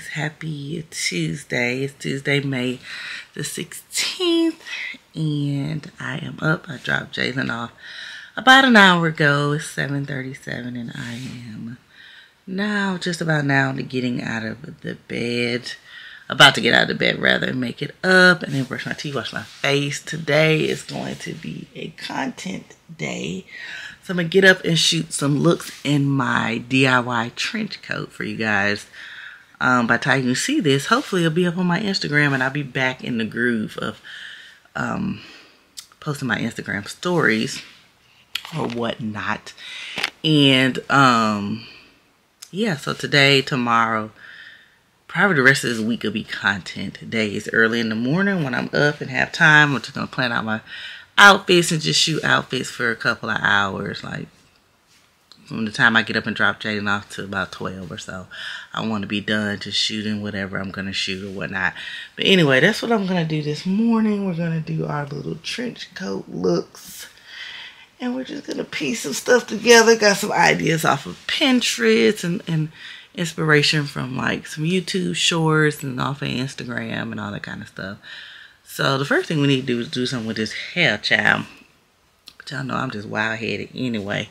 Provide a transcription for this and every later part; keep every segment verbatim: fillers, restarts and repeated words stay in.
guys. Happy Tuesday. It's Tuesday, May the sixteenth, and I am up. I dropped Jalen off about an hour ago. It's seven thirty-seven, and I am now, just about now, to getting out of the bed. About to get out of bed, rather, make it up, and then brush my teeth, wash my face. Today is going to be a content day. So I'm going to get up and shoot some looks in my D I Y trench coat for you guys. Um, by the time you see this, hopefully it'll be up on my Instagram, and I'll be back in the groove of um, posting my Instagram stories or whatnot. And um, yeah, so today, tomorrow, probably the rest of this week will be content days. Early in the morning when I'm up and have time, I'm just going to plan out my outfits and just shoot outfits for a couple of hours. Like from the time I get up and drop Jayden off to about twelve or so, I want to be done just shooting whatever I'm going to shoot or whatnot. But anyway, that's what I'm going to do this morning. We're going to do our little trench coat looks. And we're just going to piece some stuff together. Got some ideas off of Pinterest and, and inspiration from like some YouTube shorts and off of Instagram and all that kind of stuff. So the first thing we need to do is do something with this hair, child. But y'all know I'm just wild-headed anyway.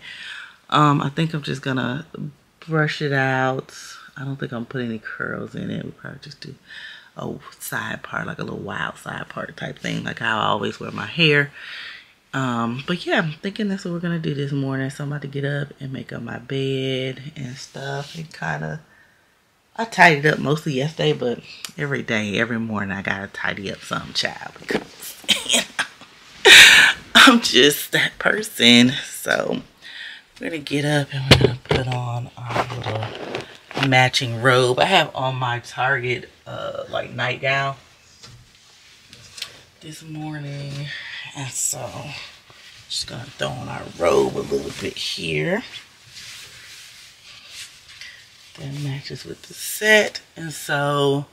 Um, I think I'm just going to brush it out. I don't think I'm putting any curls in it. We'll probably just do a side part, like a little wild side part type thing, like how I always wear my hair. Um, but yeah, I'm thinking that's what we're going to do this morning. So I'm about to get up and make up my bed and stuff and kind of... I tidied up mostly yesterday, but every day, every morning, I gotta tidy up some, child. Because, you know, I'm just that person. So we're gonna get up and we're gonna put on our little matching robe. I have on my Target uh, like nightgown this morning, and so I'm just gonna throw on our robe a little bit here. That matches with the set. And so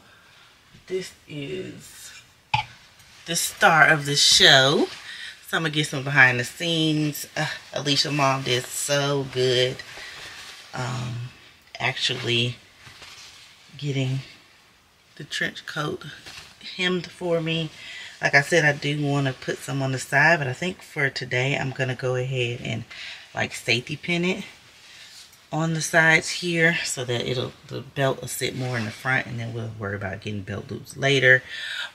this is the star of the show. So I'm gonna get some behind the scenes. Uh, Alicia mom did so good. Um, actually getting the trench coat hemmed for me. Like I said, I do want to put some on the side, but I think for today I'm gonna go ahead and like safety pin it on the sides here so that it'll the belt will sit more in the front, and then we'll worry about getting belt loops later.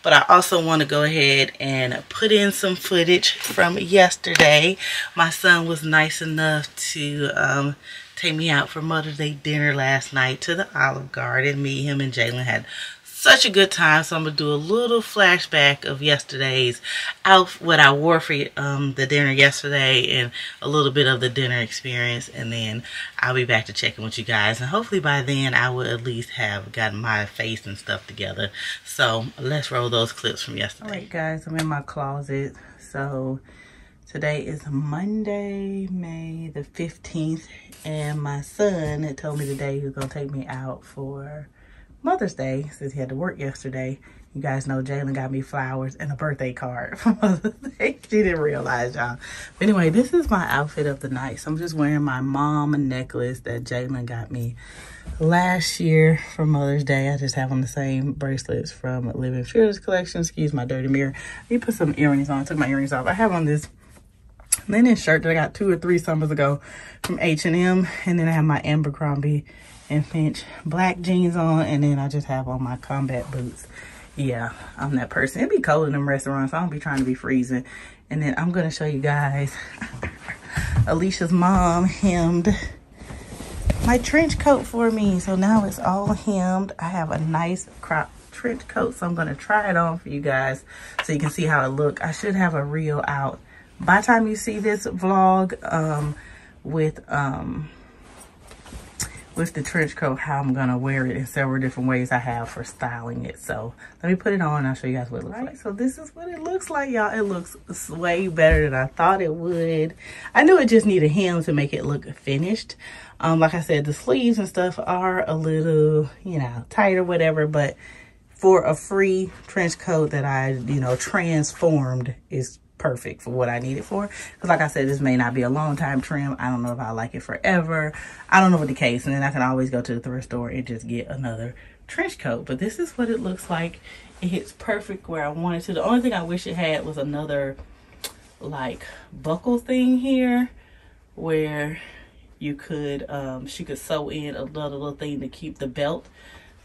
But I also want to go ahead and put in some footage from yesterday. My son was nice enough to um take me out for Mother's Day dinner last night to the Olive Garden. Me, him, and Jalen had such a good time. So I'm gonna do a little flashback of yesterday's outfit, what I wore for um, the dinner yesterday, and a little bit of the dinner experience, and then I'll be back to checking with you guys. And hopefully by then I will at least have gotten my face and stuff together. So let's roll those clips from yesterday. All right, guys, I'm in my closet. So today is Monday, May the fifteenth, and my son had told me today he was gonna take me out for Mother's Day, since he had to work yesterday. You guys know Jalen got me flowers and a birthday card for Mother's Day. She didn't realize, y'all. But anyway, this is my outfit of the night. So I'm just wearing my mom necklace that Jalen got me last year for Mother's Day. I just have on the same bracelets from Living Friars collection. Excuse my dirty mirror. You put some earrings on. I took my earrings off. I have on this linen shirt that I got two or three summers ago from H and M. And then I have my Abercrombie and Finch black jeans on, and then I just have on my combat boots. Yeah, I'm that person. It be cold in them restaurants. I don't be trying to be freezing. And then I'm gonna show you guys Alicia's mom hemmed my trench coat for me. So now it's all hemmed. I have a nice crop trench coat, so I'm gonna try it on for you guys so you can see how it look. I should have a reel out by the time you see this vlog um with um with the trench coat, how I'm gonna wear it in several different ways I have for styling it. So let me put it on and I'll show you guys what it looks right, like. So this is what it looks like, y'all. It looks way better than I thought it would. I knew it just needed hem to make it look finished. Um, like I said, the sleeves and stuff are a little, you know, tight or whatever, but for a free trench coat that I, you know, transformed is perfect for what I need it for. Because like I said, this may not be a long time trim. I don't know if I like it forever. I don't know what the case. And then I can always go to the thrift store and just get another trench coat. But this is what it looks like. It hits perfect where I want it to. The only thing I wish it had was another like buckle thing here where you could, um, she could sew in another little thing to keep the belt.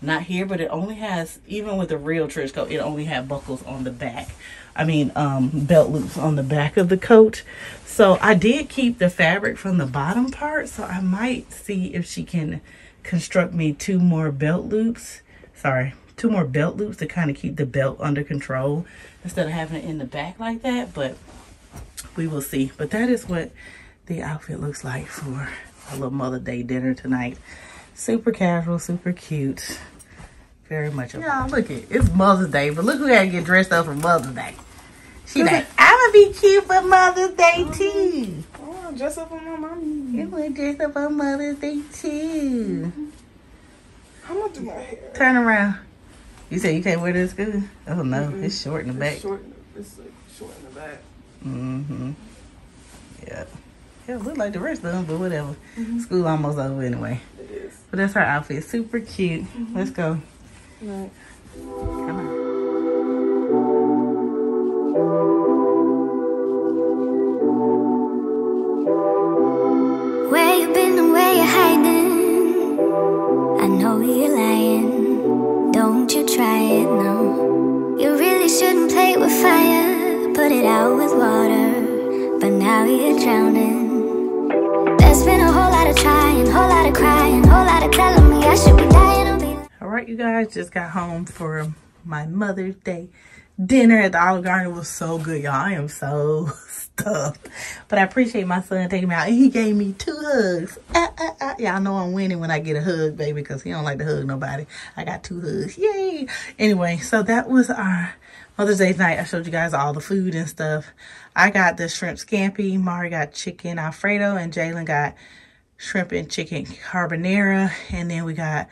Not here, but it only has, even with the real trench coat, it only had buckles on the back. I mean, um, belt loops on the back of the coat. So I did keep the fabric from the bottom part. So I might see if she can construct me two more belt loops. Sorry, two more belt loops to kind of keep the belt under control instead of having it in the back like that. But we will see. But that is what the outfit looks like for a little Mother's Day dinner tonight. Super casual, super cute. Very much a yeah, look it. It's Mother's Day, but look who had to get dressed up for Mother's Day. She like, I'ma be cute for Mother's Day too. Oh, dress up on my mommy. You wanna dress up on Mother's Day too. Mm-hmm. I'm gonna do my hair. Turn around. You said you can't wear this good? Oh no, mm-hmm. It's short in the back. It's short in the, it's like short in the back. Mm-hmm. Yeah. Yeah, look like the rest of them, but whatever. Mm-hmm. School almost over anyway. It is. But that's her outfit. Super cute. Mm-hmm. Let's go. Right. Come on. Where you been and where you hiding? I know you're lying. Don't you try it, no. You really shouldn't play with fire. Put it out with water. But now you're drowning. There's been a whole lot of trying, whole lot of crying, whole lot of telling me I should be dying. Be... All right, you guys, just got home for my Mother's Day dinner at the Olive Garden. It was so good, y'all. I am so stuffed. But I appreciate my son taking me out. And he gave me two hugs. Uh, uh, uh. Y'all know I'm winning when I get a hug, baby, because he don't like to hug nobody. I got two hugs. Yay. Anyway, so that was our Mother's Day night. I showed you guys all the food and stuff. I got the shrimp scampi. Mari got chicken Alfredo. And Jalen got shrimp and chicken carbonara. And then we got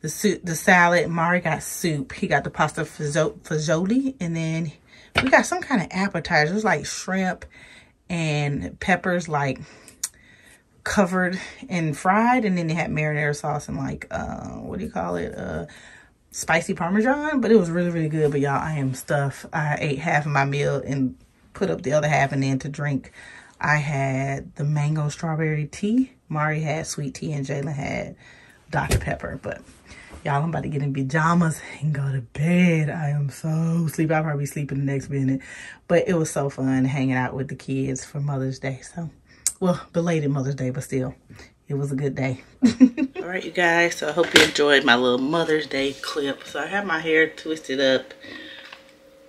the soup, the salad. Mari got soup. He got the pasta fagioli. And then we got some kind of appetizer. It was like shrimp and peppers like covered and fried. And then they had marinara sauce and like, uh, what do you call it? Uh, spicy parmesan, but it was really, really good. But y'all, I am stuffed. I ate half of my meal and put up the other half, and then to drink, I had the mango strawberry tea. Mari had sweet tea, and Jalen had Doctor Pepper. But y'all, I'm about to get in pajamas and go to bed. I am so sleepy. I'll probably sleep in the next minute. But it was so fun hanging out with the kids for Mother's Day. So, well, belated Mother's Day, but still, it was a good day. All right, you guys, so I hope you enjoyed my little Mother's Day clip. So I have my hair twisted up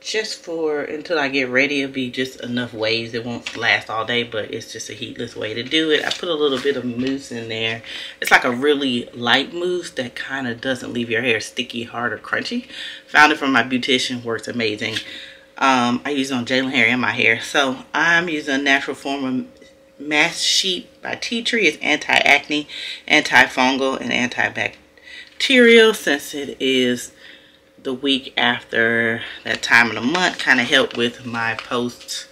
just for, until I get ready, it'll be just enough waves. It won't last all day, but it's just a heatless way to do it. I put a little bit of mousse in there. It's like a really light mousse that kind of doesn't leave your hair sticky, hard, or crunchy. Found it from my beautician, works amazing. Um, I use it on Jalen hair and my hair. So I'm using a natural form of Mask Sheet by Tea Tree. Is anti-acne, anti-fungal, and antibacterial. Since it is the week after that time of the month, kind of helped with my post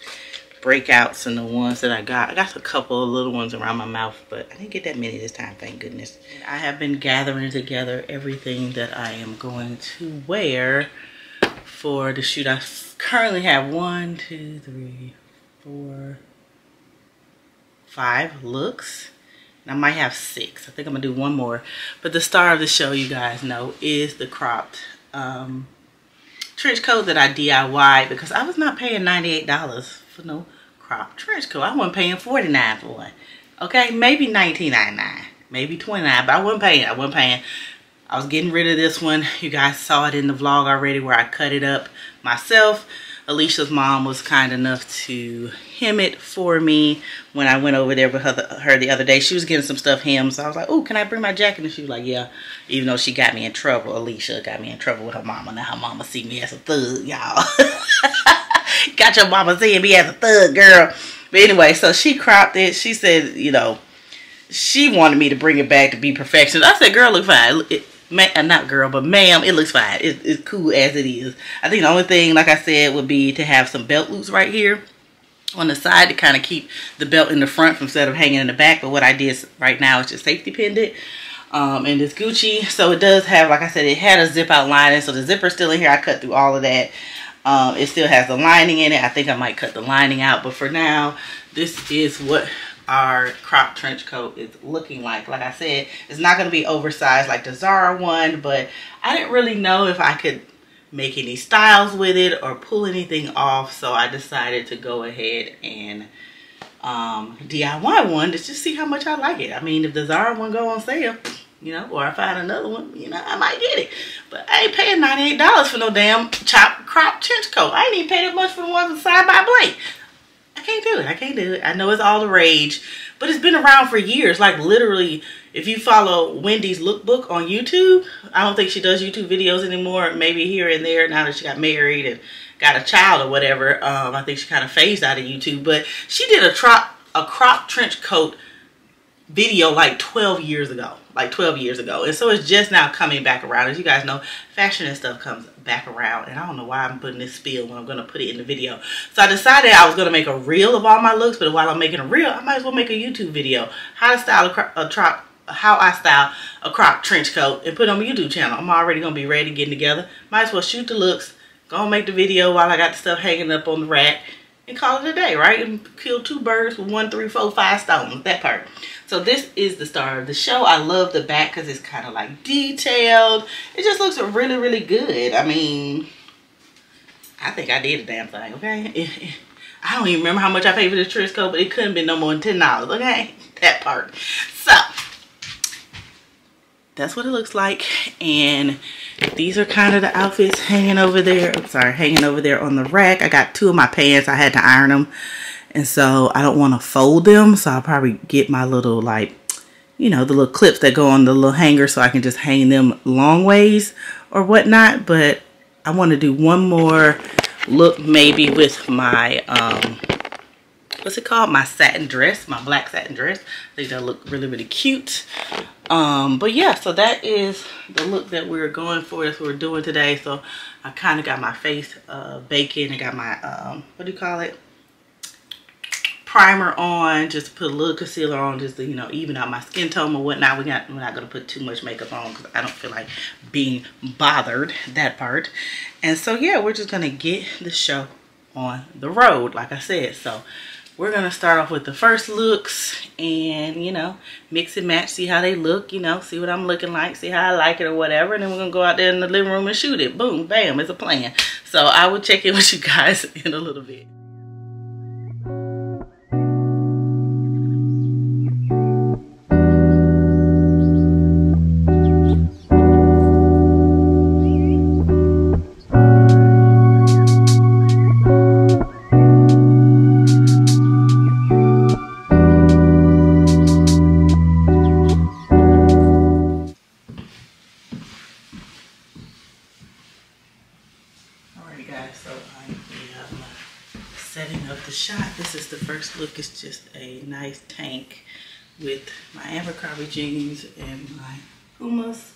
breakouts and the ones that I got. I got a couple of little ones around my mouth, but I didn't get that many this time, thank goodness. I have been gathering together everything that I am going to wear for the shoot. I currently have one, two, three, four, five looks, and I might have six. I think I'm gonna do one more, but the star of the show, you guys know, is the cropped um trench coat that I D I Y'd, because I was not paying ninety-eight dollars for no cropped trench coat. I wasn't paying forty-nine dollars for one, okay? Maybe nineteen ninety-nine, maybe twenty-nine, but I wasn't paying. I wasn't paying. I was getting rid of this one. You guys saw it in the vlog already where I cut it up myself. Alicia's mom was kind enough to hem it for me when I went over there with her the, her the other day. She was getting some stuff hemmed, so I was like, oh, can I bring my jacket? And she was like, yeah, even though she got me in trouble. Alicia got me in trouble with her mama. Now her mama see me as a thug, y'all. Got your mama seeing me as a thug, girl. But anyway, so she cropped it. She said, you know, she wanted me to bring it back to be perfectionist. I said, girl, look fine. It, Ma not girl, but ma'am, it looks fine. It, it's cool as it is. I think the only thing, like I said, would be to have some belt loops right here on the side to kind of keep the belt in the front from instead of hanging in the back. But what I did right now is just safety pinned it. Um, and it's Gucci. So it does have, like I said, it had a zip out lining. So the zipper's still in here. I cut through all of that. Um, it still has the lining in it. I think I might cut the lining out. But for now, this is what our crop trench coat is looking like. Like I said, it's not going to be oversized like the Zara one, but I didn't really know if I could make any styles with it or pull anything off, so I decided to go ahead and um D I Y one to just see how much I like it. I mean, if the Zara one go on sale, you know, or if I find another one, you know, I might get it. But I ain't paying ninety-eight dollars for no damn chop crop trench coat. I ain't even paid that much for the ones side by Blake. I can't do it. I can't do it. I know it's all the rage, but it's been around for years. Like, literally, if you follow Wendy's lookbook on YouTube, I don't think she does YouTube videos anymore. Maybe here and there now that she got married and got a child or whatever. Um, I think she kind of phased out of YouTube, but she did a crop, a crop trench coat video like twelve years ago. Like twelve years ago. And so it's just now coming back around. As you guys know, fashion and stuff comes back around. And I don't know why I'm putting this spiel when I'm going to put it in the video. So I decided I was going to make a reel of all my looks. But while I'm making a reel, I might as well make a YouTube video. How to style a, a crop, how I style a crop trench coat and put it on my YouTube channel. I'm already going to be ready, getting together. Might as well shoot the looks. Go and make the video while I got the stuff hanging up on the rack. And call it a day, right? And kill two birds with one, three, four, five stones. That part. So this is the star of the show. I love the back because it's kind of like detailed. It just looks really, really good. I mean, I think I did a damn thing, okay? I don't even remember how much I paid for this trench coat, but it couldn't be no more than ten dollars, okay? That part. So that's what it looks like. And these are kind of the outfits hanging over there. I'm sorry, hanging over there on the rack. I got two of my pants. I had to iron them. And so I don't want to fold them. So I'll probably get my little, like, you know, the little clips that go on the little hanger so I can just hang them long ways or whatnot. But I want to do one more look maybe with my, um, what's it called? My satin dress, my black satin dress. I think that'll look really, really cute. Um, but yeah, so that is the look that we're going for. That's what we're doing today. So I kind of got my face uh, baking. I got my, um, what do you call it? Primer on, just put a little concealer on, just to, you know, even out my skin tone or whatnot. We're not, we're not going to put too much makeup on because I don't feel like being bothered, that part. And so yeah, we're just going to get the show on the road, like I said. So we're going to start off with the first looks and, you know, mix and match, see how they look, you know, see what I'm looking like, see how I like it or whatever. And then we're going to go out there in the living room and shoot it. Boom, bam, it's a plan. So I will check in with you guys in a little bit. Look, it's just a nice tank with my Abercrombie jeans and my Pumas,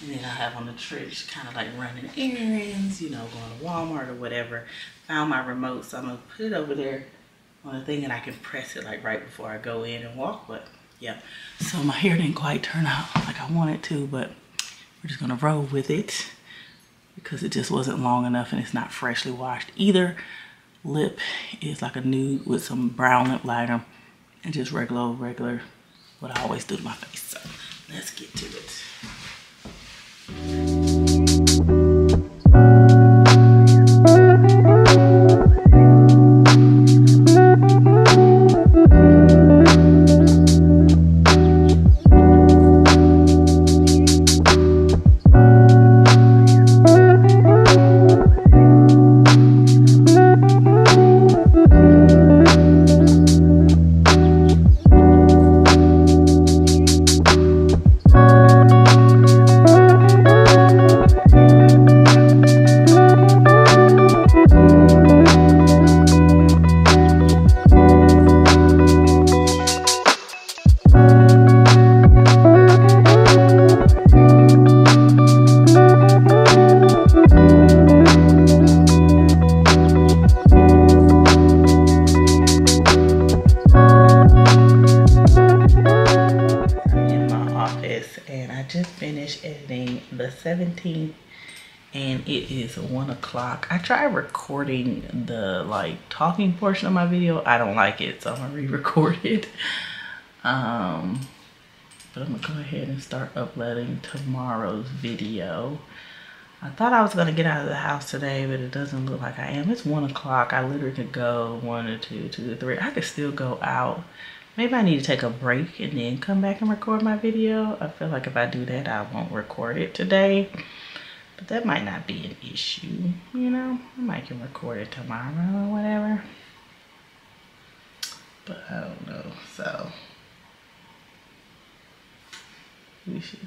and then I have on the trench, kind of like running errands, you know, going to Walmart or whatever. Found my remote, so I'm gonna put it over there on the thing and I can press it like right before I go in and walk. But yeah, so my hair didn't quite turn out like I wanted to, but we're just gonna roll with it because it just wasn't long enough and it's not freshly washed either. Lip is like a nude with some brown lip liner and just regular, regular, what I always do to my face. So let's get to it. Thank you. Yes, and I just finished editing the seventeenth and it is one o'clock. I tried recording the like talking portion of my video. I don't like it, so I'm gonna re-record it. Um, but I'm gonna go ahead and start uploading tomorrow's video. I thought I was gonna get out of the house today, but it doesn't look like I am. It's one o'clock. I literally could go one or two, two or three. I could still go out. Maybe I need to take a break and then come back and record my video. I feel like if I do that, I won't record it today. But that might not be an issue, you know? I might can record it tomorrow or whatever. But I don't know, so. We should.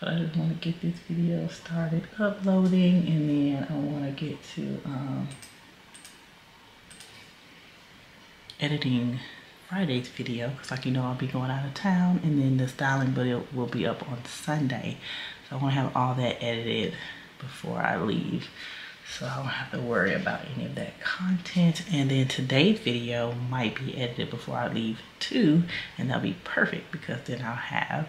But I just want to get this video started uploading, and then I want to get to um, editing Friday's video, because like you know I'll be going out of town, and then the styling video will be up on Sunday. So I want to have all that edited before I leave, so I don't have to worry about any of that content. And then today's video might be edited before I leave too, and that'll be perfect because then I'll have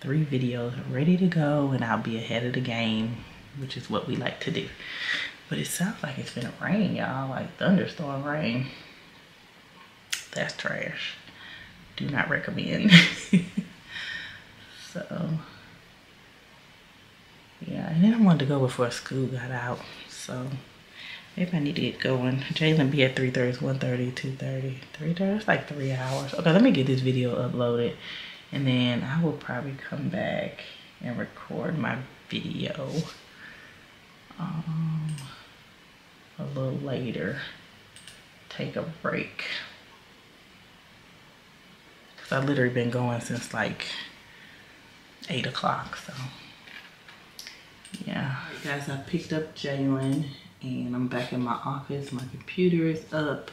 three videos ready to go and I'll be ahead of the game, which is what we like to do. But it sounds like it's gonna rain, y'all, like thunderstorm rain. That's trash. Do not recommend. So yeah, and then I wanted to go before school got out, so maybe I need to get going. Jalen be at three thirty, one thirty, two thirty, three thirty. It's like three hours. Okay, let me get this video uploaded. And then I will probably come back and record my video um, a little later. Take a break. Because I've literally been going since like eight o'clock. So, yeah. All right, guys, I picked up Jalen and I'm back in my office. My computer is up.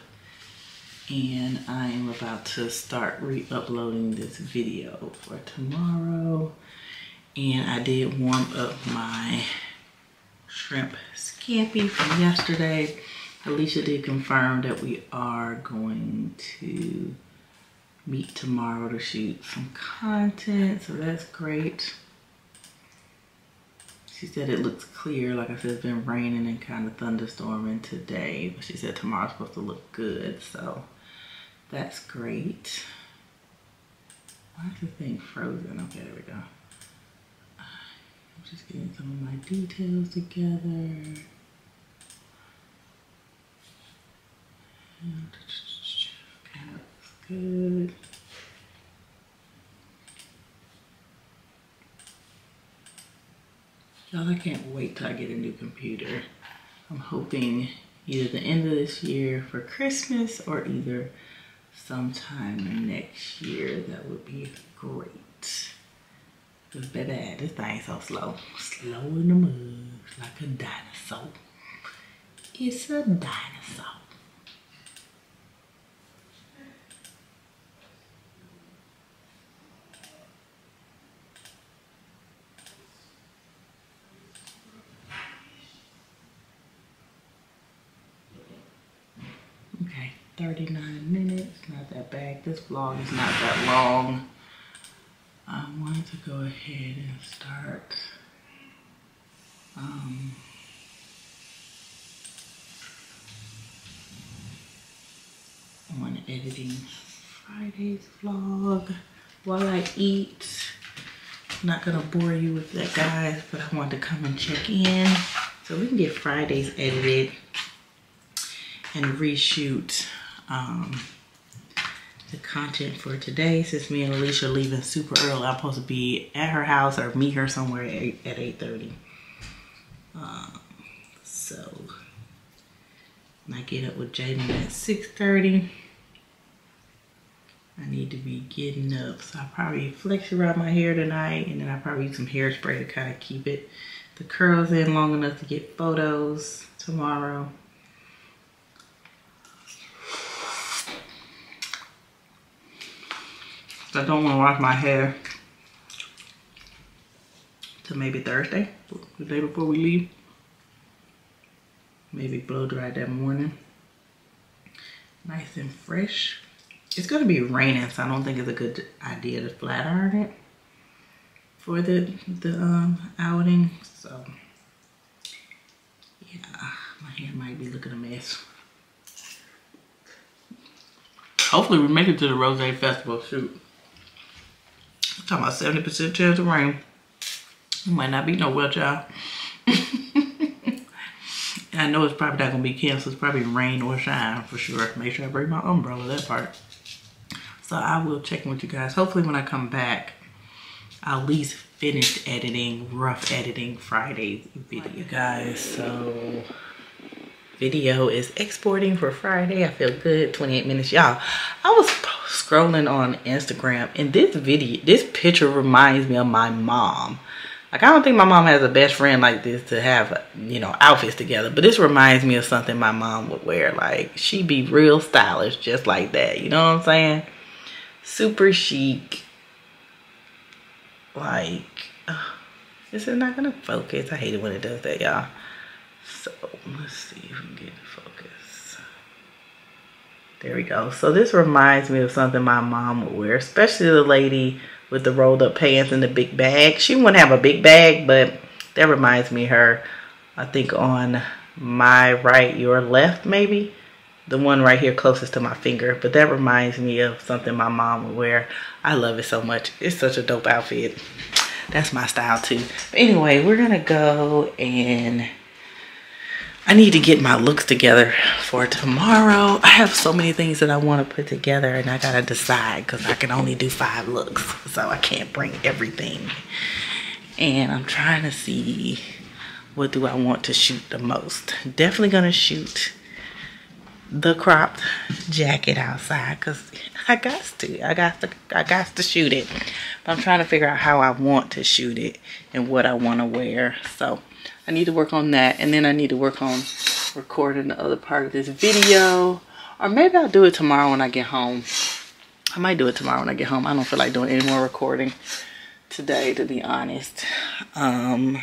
And I am about to start re-uploading this video for tomorrow. And I did warm up my shrimp scampi from yesterday. Alicia did confirm that we are going to meet tomorrow to shoot some content, so that's great. She said it looks clear. Like I said, it's been raining and kind of thunderstorming today, but she said tomorrow's supposed to look good, so that's great. Why is the thing frozen? Okay, there we go. I'm just getting some of my details together. Okay, looks good. Y'all, I can't wait till I get a new computer. I'm hoping either the end of this year for Christmas or either sometime next year. That would be great. Because, baby, this thing's so slow. Slow in the mud, like a dinosaur. It's a dinosaur. thirty-nine minutes, not that bad. This vlog is not that long. I wanted to go ahead and start um, on editing Friday's vlog while I eat. I'm not gonna bore you with that, guys, but I wanted to come and check in so we can get Fridays edited and reshoot um, the content for today. Since me and Alicia are leaving super early, I'm supposed to be at her house or meet her somewhere at eight thirty. Um, so, when I get up with Jayden at six thirty, I need to be getting up. So I'll probably flex around my hair tonight, and then I'll probably use some hairspray to kind of keep it, the curls in long enough to get photos tomorrow. I don't want to wash my hair till maybe Thursday, the day before we leave. maybe blow dry that morning. Nice and fresh. It's gonna be raining, so I don't think it's a good idea to flat iron it for the, the um, outing. So yeah, my hair might be looking a mess. Hopefully we make it to the Rose Festival, shoot. I'm talking about seventy percent chance of rain. It might not be no well, y'all. I know it's probably not gonna be canceled. It's probably rain or shine for sure. Make sure I bring my umbrella, that part. So I will check in with you guys. Hopefully when I come back, I'll at least finish editing, rough editing Friday's video. You guys, so video is exporting for Friday. I feel good, twenty-eight minutes. Y'all, I was scrolling on Instagram and this video, this picture reminds me of my mom. Like, I don't think my mom has a best friend like this to have, you know, outfits together. But this reminds me of something my mom would wear. Like, she be real stylish just like that. You know what I'm saying? Super chic. Like, uh, is it not going to focus? I hate it when it does that, y'all. So, let's see if we can get the focus. There we go. So, this reminds me of something my mom would wear. Especially the lady with the rolled up pants and the big bag. She wouldn't have a big bag, but that reminds me of her. I think on my right, your left, maybe. The one right here closest to my finger. But that reminds me of something my mom would wear. I love it so much. It's such a dope outfit. That's my style too. But anyway, we're gonna go and I need to get my looks together for tomorrow. I have so many things that I want to put together and I gotta decide because I can only do five looks. So I can't bring everything. And I'm trying to see what do I want to shoot the most. Definitely gonna shoot the cropped jacket outside because I got to. I got to I got to shoot it. But I'm trying to figure out how I want to shoot it and what I want to wear. So I need to work on that, and then I need to work on recording the other part of this video. Or maybe I'll do it tomorrow when I get home. I might do it tomorrow when I get home. I don't feel like doing any more recording today, to be honest, um,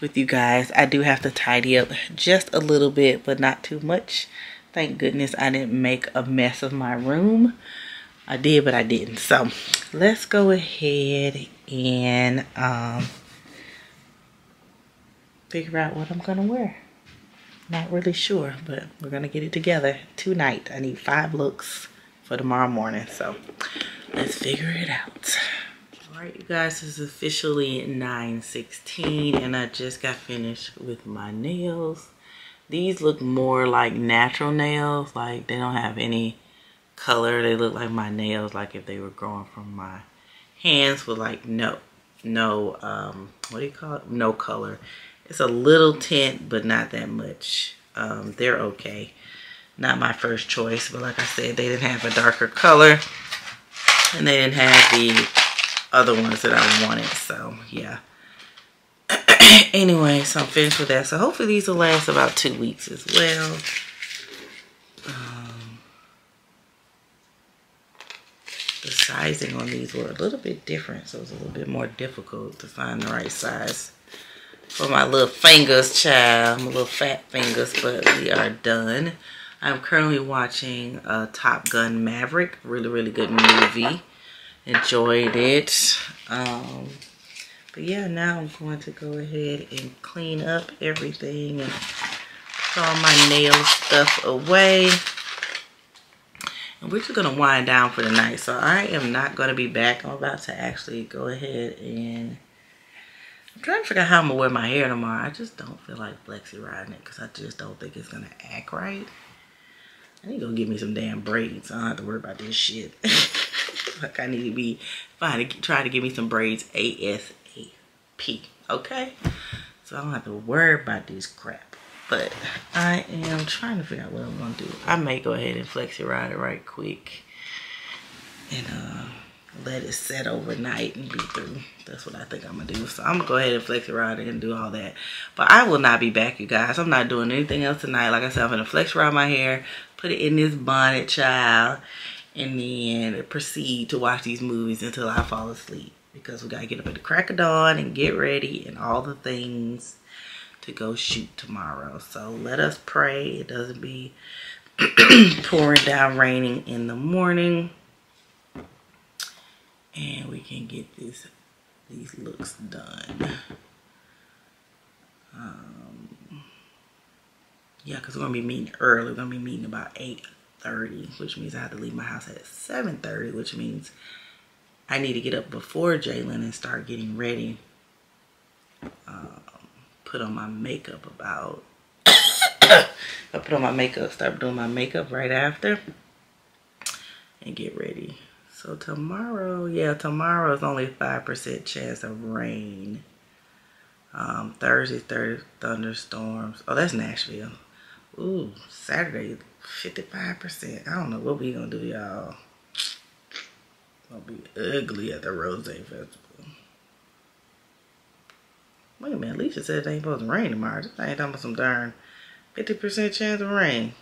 with you guys. I do have to tidy up just a little bit, but not too much. Thank goodness I didn't make a mess of my room. I did, but I didn't. So let's go ahead and um, figure out what I'm gonna wear. Not really sure, but we're gonna get it together tonight. I need five looks for tomorrow morning, so let's figure it out. All right, you guys, it's officially nine sixteen and I just got finished with my nails. These look more like natural nails. Like, they don't have any color. They look like my nails, like if they were growing from my hands with like no no um what do you call it, no color. It's a little tint, but not that much. Um, they're okay. Not my first choice, but like I said, they didn't have a darker color. And they didn't have the other ones that I wanted. So, yeah. Anyway, so I'm finished with that. So, hopefully these will last about two weeks as well. Um, the sizing on these were a little bit different. So, it was a little bit more difficult to find the right size for my little fingers, child. My little fat fingers, but we are done. I'm currently watching uh, Top Gun Maverick. Really, really good movie. Enjoyed it. Um, but yeah, now I'm going to go ahead and clean up everything and put all my nail stuff away. And we're just going to wind down for the night. So I am not going to be back. I'm about to actually go ahead and I'm trying to figure out how I'm going to wear my hair tomorrow. I just don't feel like flexi riding it because I just don't think it's going to act right. I need to go get me some damn braids. I don't have to worry about this shit. Like, I need to be fine to try to get me some braids ASAP. Okay? So I don't have to worry about this crap. But I am trying to figure out what I'm going to do. I may go ahead and flexi ride it right quick. And, uh... let it set overnight and be through. That's what I think I'm gonna do. So I'm gonna go ahead and flex it ride and do all that. But I will not be back, you guys. I'm not doing anything else tonight. Like I said, I'm gonna flex ride my hair, put it in this bonnet, child, and then proceed to watch these movies until I fall asleep. Because we gotta get up at the crack of dawn and get ready and all the things to go shoot tomorrow. So let us pray it doesn't be pouring down raining in the morning, and we can get this these looks done. Um, yeah, because we're gonna be meeting early. We're gonna be meeting about eight thirty, which means I have to leave my house at seven thirty, which means I need to get up before Jalen and start getting ready. Um, put on my makeup about I put on my makeup, start doing my makeup right after and get ready. So tomorrow, yeah, tomorrow is only five percent chance of rain. Um, Thursday, third thunderstorms. Oh, that's Nashville. Ooh, Saturday, fifty-five percent. I don't know what we gonna do, y'all. Gonna be ugly at the Rose Festival. Wait a minute, Alicia said it ain't supposed to rain tomorrow. This ain't talking about some darn fifty percent chance of rain.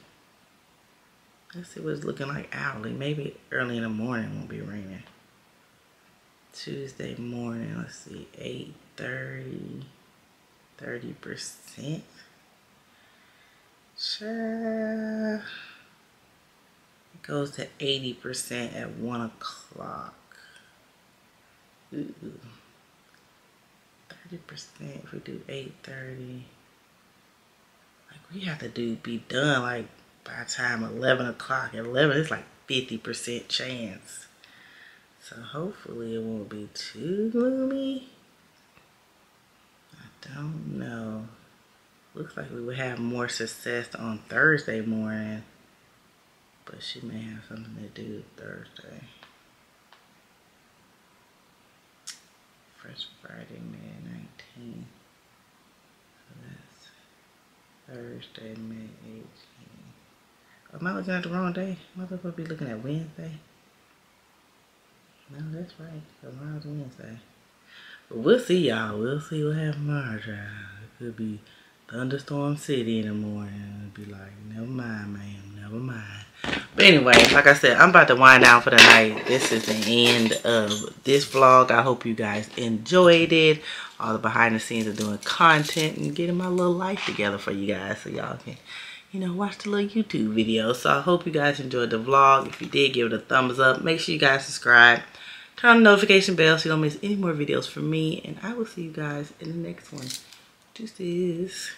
Let's see what it's looking like hourly. Maybe early in the morning won't be raining. Tuesday morning, let's see, eight thirty, thirty percent. Sure. It goes to eighty percent at one o'clock. Ooh. thirty percent if we do eight thirty. Like, we have to do be done like by the time eleven o'clock. At eleven, it's like fifty percent chance. So hopefully it won't be too gloomy. I don't know. Looks like we would have more success on Thursday morning. But she may have something to do Thursday. Fresh Friday, May nineteenth. So that's Thursday, May eighteenth. Am I looking at the wrong day? Am I supposed to be looking at Wednesday? No, that's right. Tomorrow's Wednesday. But we'll see, y'all. We'll see what happens tomorrow. It could be thunderstorm city in the morning. It'll be like, never mind, ma'am. Never mind. But anyway, like I said, I'm about to wind down for the night. This is the end of this vlog. I hope you guys enjoyed it. All the behind the scenes of doing content and getting my little life together for you guys, so y'all can, you know, watch the little YouTube videos. So I hope you guys enjoyed the vlog. If you did, give it a thumbs up. Make sure you guys subscribe. Turn on the notification bell so you don't miss any more videos from me. And I will see you guys in the next one. Deuces.